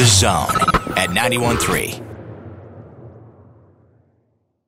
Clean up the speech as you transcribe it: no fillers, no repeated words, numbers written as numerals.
The Zone at 91.3.